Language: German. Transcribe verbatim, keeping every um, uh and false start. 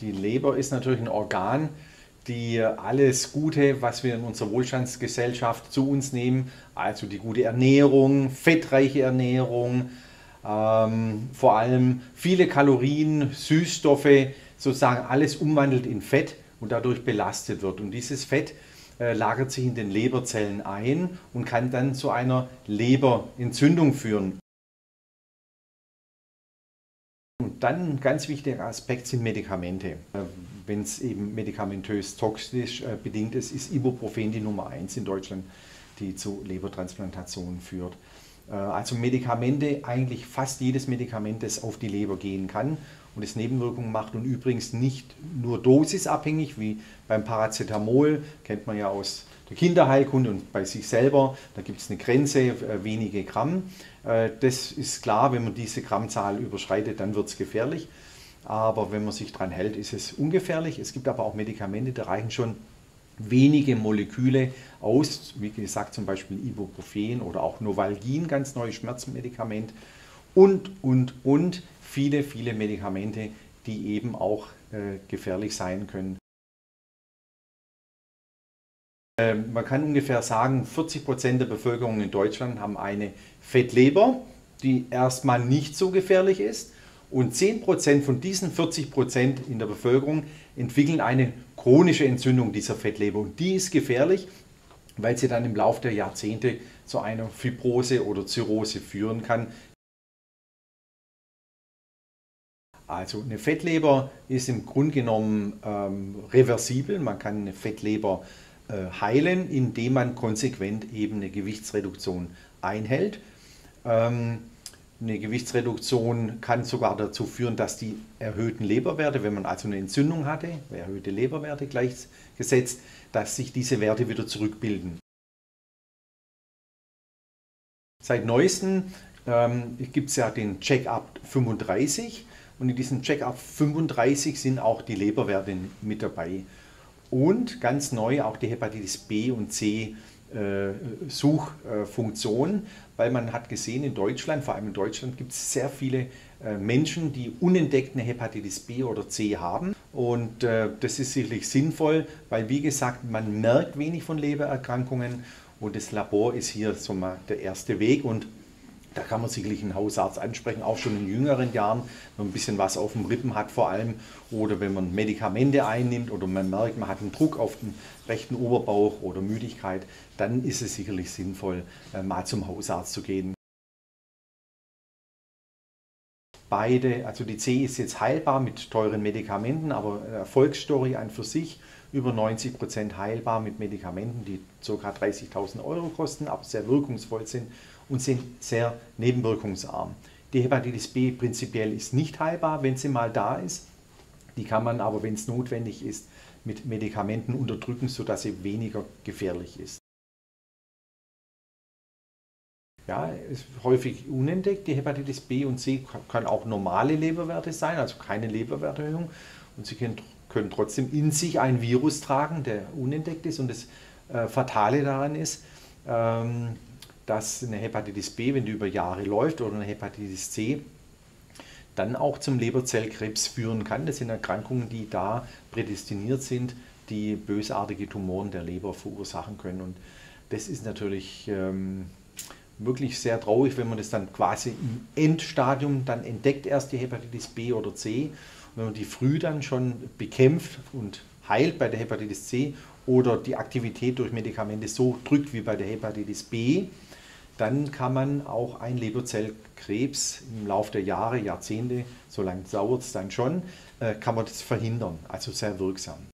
die Leber ist natürlich ein Organ, die alles Gute, was wir in unserer Wohlstandsgesellschaft zu uns nehmen, also die gute Ernährung, fettreiche Ernährung, ähm, vor allem viele Kalorien, Süßstoffe, sozusagen alles umwandelt in Fett und dadurch belastet wird. Und dieses Fett äh, lagert sich in den Leberzellen ein und kann dann zu einer Leberentzündung führen. Und dann ein ganz wichtiger Aspekt sind Medikamente. Wenn es eben medikamentös toxisch äh, bedingt ist, ist Ibuprofen die Nummer eins in Deutschland, die zu Lebertransplantationen führt. Äh, also Medikamente, eigentlich fast jedes Medikament, das auf die Leber gehen kann und es Nebenwirkungen macht und übrigens nicht nur dosisabhängig, wie beim Paracetamol, kennt man ja aus der Kinderheilkunde und bei sich selber, da gibt es eine Grenze, äh, wenige Gramm. Äh, das ist klar, wenn man diese Grammzahl überschreitet, dann wird es gefährlich. Aber wenn man sich daran hält, ist es ungefährlich. Es gibt aber auch Medikamente, da reichen schon wenige Moleküle aus, wie gesagt zum Beispiel Ibuprofen oder auch Novalgin, ganz neues Schmerzmedikament und, und, und viele, viele Medikamente, die eben auch äh, gefährlich sein können. Äh, man kann ungefähr sagen, vierzig Prozent der Bevölkerung in Deutschland haben eine Fettleber, die erstmal nicht so gefährlich ist. Und zehn Prozent von diesen vierzig Prozent in der Bevölkerung entwickeln eine chronische Entzündung dieser Fettleber. Und die ist gefährlich, weil sie dann im Laufe der Jahrzehnte zu einer Fibrose oder Zirrhose führen kann. Also eine Fettleber ist im Grunde genommen ähm, reversibel. Man kann eine Fettleber äh, heilen, indem man konsequent eben eine Gewichtsreduktion einhält. Ähm, Eine Gewichtsreduktion kann sogar dazu führen, dass die erhöhten Leberwerte, wenn man also eine Entzündung hatte, erhöhte Leberwerte gleichgesetzt, dass sich diese Werte wieder zurückbilden. Seit neuestem ähm, gibt es ja den Check-Up fünfunddreißig und in diesem Check-Up fünfunddreißig sind auch die Leberwerte mit dabei. Und ganz neu auch die Hepatitis B und C Suchfunktion, weil man hat gesehen, in Deutschland, vor allem in Deutschland, gibt es sehr viele Menschen, die unentdeckt eine Hepatitis B oder C haben. Und das ist sicherlich sinnvoll, weil, wie gesagt, man merkt wenig von Lebererkrankungen und das Labor ist hier so mal der erste Weg. Und da kann man sicherlich einen Hausarzt ansprechen, auch schon in jüngeren Jahren, wenn man ein bisschen was auf dem Rippen hat vor allem. Oder wenn man Medikamente einnimmt oder man merkt, man hat einen Druck auf den rechten Oberbauch oder Müdigkeit, dann ist es sicherlich sinnvoll, mal zum Hausarzt zu gehen. Beide, also die C ist jetzt heilbar mit teuren Medikamenten, aber Erfolgsstory an für sich, über neunzig Prozent heilbar mit Medikamenten, die ca. dreißigtausend Euro kosten, aber sehr wirkungsvoll sind und sind sehr nebenwirkungsarm. Die Hepatitis B prinzipiell ist nicht heilbar, wenn sie mal da ist. Die kann man aber, wenn es notwendig ist, mit Medikamenten unterdrücken, sodass sie weniger gefährlich ist. Ja, ist häufig unentdeckt. Die Hepatitis B und C kann auch normale Leberwerte sein, also keine Leberwerterhöhung. Und sie können, können trotzdem in sich einen Virus tragen, der unentdeckt ist. Und das äh, Fatale daran ist, ähm, dass eine Hepatitis B, wenn die über Jahre läuft, oder eine Hepatitis C, dann auch zum Leberzellkrebs führen kann. Das sind Erkrankungen, die da prädestiniert sind, die bösartige Tumoren der Leber verursachen können. Und das ist natürlich ähm, wirklich sehr traurig, wenn man das dann quasi im Endstadium dann entdeckt, erst die Hepatitis B oder C. Und wenn man die früh dann schon bekämpft und heilt bei der Hepatitis C oder die Aktivität durch Medikamente so drückt wie bei der Hepatitis B, dann kann man auch einen Leberzellkrebs im Laufe der Jahre, Jahrzehnte, so lange dauert es dann schon, kann man das verhindern, also sehr wirksam.